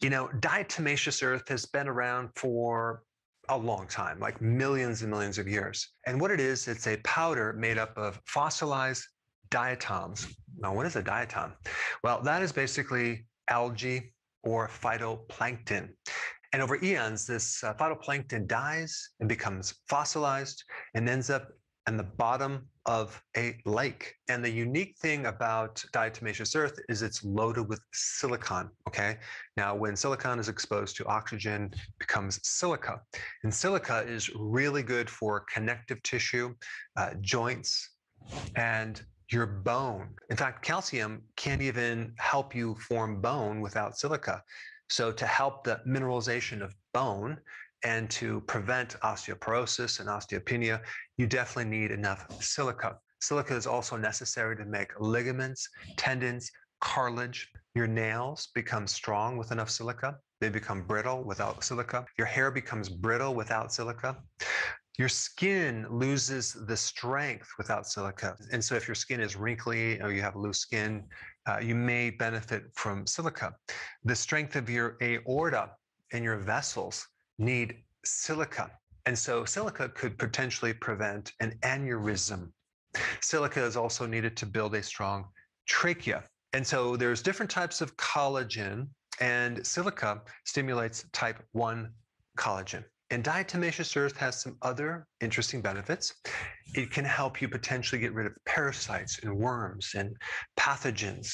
You know, diatomaceous earth has been around for a long time, like millions and millions of years. And what it is, it's a powder made up of fossilized diatoms. Now, what is a diatom? Well, that is basically algae or phytoplankton. And over eons, this phytoplankton dies and becomes fossilized and ends up in the bottom of a lake. And the unique thing about diatomaceous earth is it's loaded with silicon, okay? Now, when silicon is exposed to oxygen, it becomes silica. And silica is really good for connective tissue, joints, and your bone. In fact, calcium can't even help you form bone without silica. So to help the mineralization of bone and to prevent osteoporosis and osteopenia, you definitely need enough silica. Silica is also necessary to make ligaments, tendons, cartilage. Your nails become strong with enough silica. They become brittle without silica. Your hair becomes brittle without silica. Your skin loses the strength without silica. And so if your skin is wrinkly or you have loose skin, you may benefit from silica. The strength of your aorta and your vessels need silica. And so silica could potentially prevent an aneurysm. Silica is also needed to build a strong trachea. And so there's different types of collagen, and silica stimulates type 1 collagen. And diatomaceous earth has some other interesting benefits. It can help you potentially get rid of parasites and worms and pathogens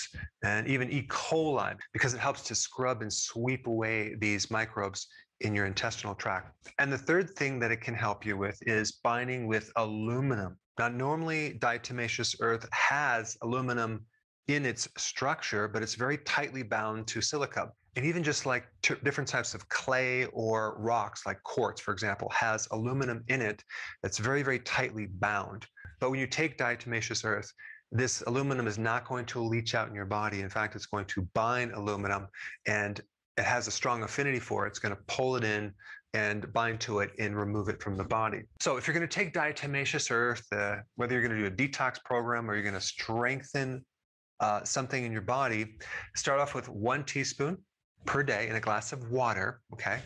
and even E. coli, because it helps to scrub and sweep away these microbes in your intestinal tract. And the third thing that it can help you with is binding with aluminum. Now, normally diatomaceous earth has aluminum in its structure, but it's very tightly bound to silica. And even just like different types of clay or rocks, like quartz, for example, has aluminum in it that's very, very tightly bound. But when you take diatomaceous earth, this aluminum is not going to leach out in your body. In fact, it's going to bind aluminum, and it has a strong affinity for it. It's going to pull it in and bind to it and remove it from the body. So if you're going to take diatomaceous earth, whether you're going to do a detox program or you're going to strengthen something in your body, start off with 1 teaspoon per day in a glass of water, okay?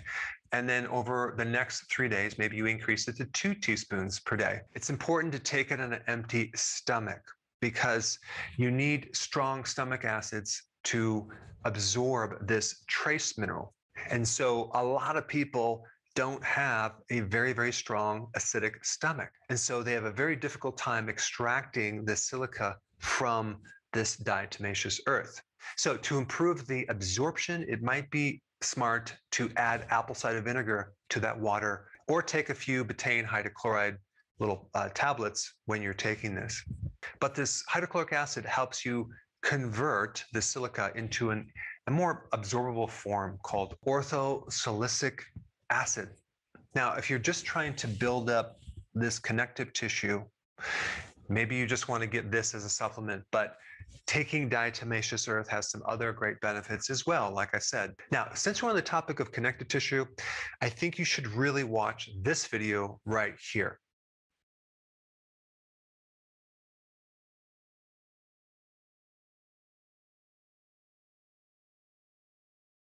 And then over the next 3 days, maybe you increase it to 2 teaspoons per day. It's important to take it on an empty stomach because you need strong stomach acids to absorb this trace mineral. And so a lot of people don't have a very, very strong acidic stomach. And so they have a very difficult time extracting the silica from this diatomaceous earth. So to improve the absorption, it might be smart to add apple cider vinegar to that water or take a few betaine hydrochloride little tablets when you're taking this. But this hydrochloric acid helps you convert the silica into a more absorbable form called orthosilicic acid. Now, if you're just trying to build up this connective tissue, maybe you just want to get this as a supplement, but taking diatomaceous earth has some other great benefits as well, like I said. Now, since we're on the topic of connective tissue, I think you should really watch this video right here.